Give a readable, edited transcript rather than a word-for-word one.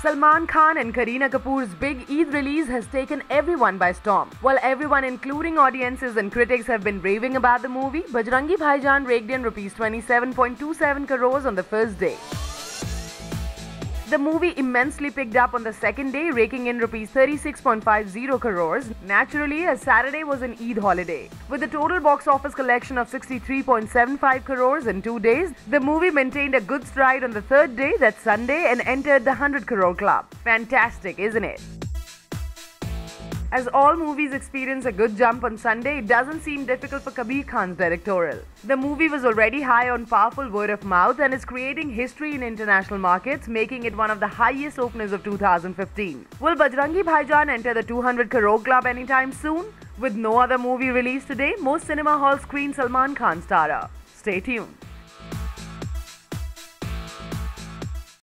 Salman Khan and Kareena Kapoor's big Eid release has taken everyone by storm. While everyone, including audiences and critics, have been raving about the movie, Bajrangi Bhaijaan raked in ₹27.27 crores on the first day. The movie immensely picked up on the second day, raking in ₹36.50 crores, naturally, as Saturday was an Eid holiday. With a total box office collection of ₹63.75 crores in 2 days, the movie maintained a good stride on the third day, that Sunday, and entered the ₹100 crore club. Fantastic, isn't it? As all movies experience a good jump on Sunday, it doesn't seem difficult for Kabir Khan's directorial. The movie was already high on powerful word of mouth and is creating history in international markets, making it one of the highest openers of 2015. Will Bajrangi Bhaijaan enter the ₹200 crore club anytime soon? With no other movie released today, most cinema hall screen Salman Khan's Tara. Stay tuned.